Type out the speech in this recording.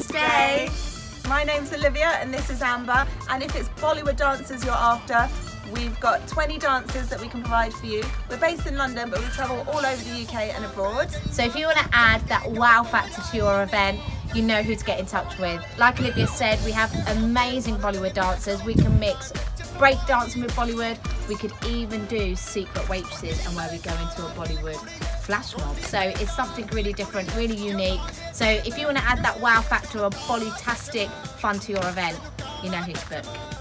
Namaste. My name's Olivia and this is Amber, and if it's Bollywood dancers you're after, we've got 20 dances that we can provide for you. We're based in London, but we travel all over the UK and abroad. So if you want to add that wow factor to your event, you know who to get in touch with. Like Olivia said, we have amazing Bollywood dancers. We can mix break dancing with Bollywood. We could even do secret waitresses and where we go into a Bollywood flash mob. So it's something really different, really unique. So if you want to add that wow factor or Bollytastic fun to your event, you know who to book.